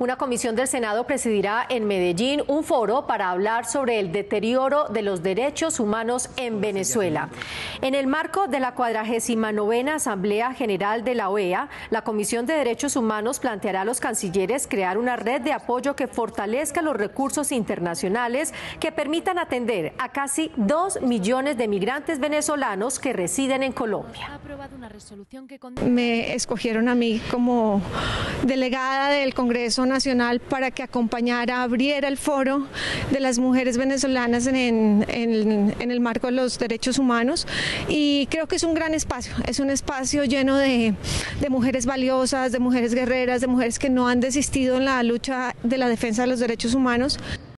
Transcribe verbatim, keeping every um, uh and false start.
Una comisión del Senado presidirá en Medellín un foro para hablar sobre el deterioro de los derechos humanos en Venezuela. En el marco de la cuadragésima novena Asamblea General de la O E A, la Comisión de Derechos Humanos planteará a los cancilleres crear una red de apoyo que fortalezca los recursos internacionales que permitan atender a casi dos millones de migrantes venezolanos que residen en Colombia. Me escogieron a mí como delegada del Congreso Nacional para que acompañara, abriera el foro de las mujeres venezolanas en, en, en el marco de los derechos humanos, y creo que es un gran espacio, es un espacio lleno de, de mujeres valiosas, de mujeres guerreras, de mujeres que no han desistido en la lucha de la defensa de los derechos humanos.